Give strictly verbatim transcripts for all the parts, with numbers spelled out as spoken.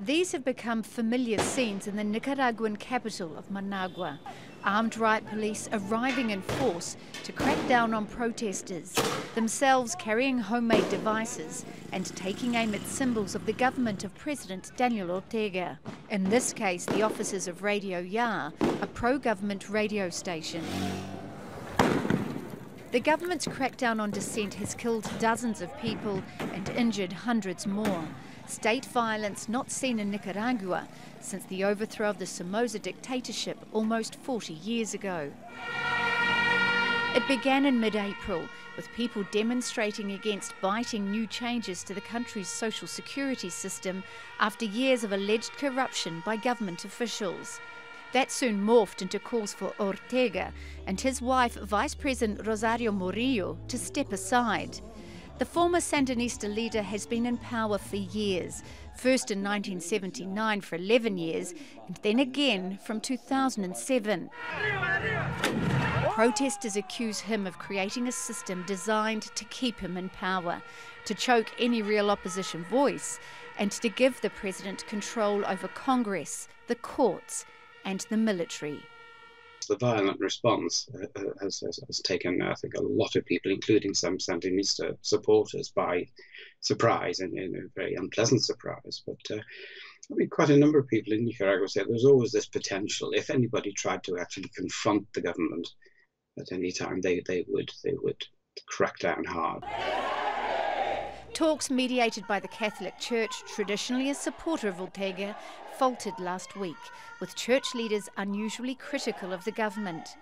These have become familiar scenes in the Nicaraguan capital of Managua. Armed riot police arriving in force to crack down on protesters, themselves carrying homemade devices and taking aim at symbols of the government of President Daniel Ortega. In this case, the officers of Radio Ya, a pro-government radio station. The government's crackdown on dissent has killed dozens of people and injured hundreds more. State violence not seen in Nicaragua since the overthrow of the Somoza dictatorship almost forty years ago. It began in mid-April with people demonstrating against biting new changes to the country's social security system after years of alleged corruption by government officials. That soon morphed into calls for Ortega and his wife, Vice President Rosario Murillo, to step aside. The former Sandinista leader has been in power for years, first in nineteen seventy-nine for eleven years, and then again from two thousand seven. Protesters accuse him of creating a system designed to keep him in power, to choke any real opposition voice, and to give the president control over Congress, the courts, and the military. The violent response uh, has, has, has taken, I think, a lot of people, including some Sandinista supporters, by surprise, and, and a very unpleasant surprise. But uh, I mean, quite a number of people in Nicaragua said there's always this potential. If anybody tried to actually confront the government at any time, they, they would they would crack down hard. Talks mediated by the Catholic Church, traditionally a supporter of Ortega, faltered last week, with church leaders unusually critical of the government.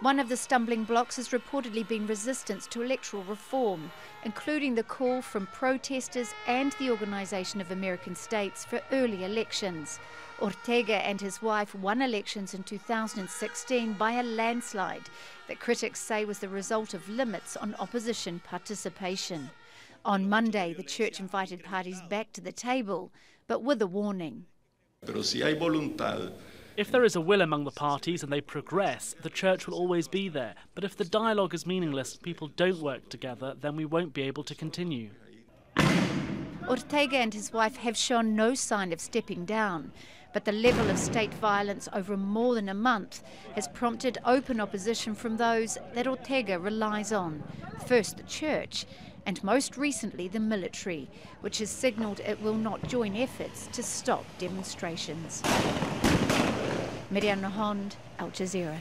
One of the stumbling blocks has reportedly been resistance to electoral reform, including the call from protesters and the Organization of American States for early elections. Ortega and his wife won elections in two thousand sixteen by a landslide that critics say was the result of limits on opposition participation. On Monday, the church invited parties back to the table, but with a warning. If there is a will among the parties and they progress, the church will always be there. But if the dialogue is meaningless, people don't work together, then we won't be able to continue. Ortega and his wife have shown no sign of stepping down, but the level of state violence over more than a month has prompted open opposition from those that Ortega relies on. First, the church, and most recently the military, which has signalled it will not join efforts to stop demonstrations. Mereana Hond, Al Jazeera.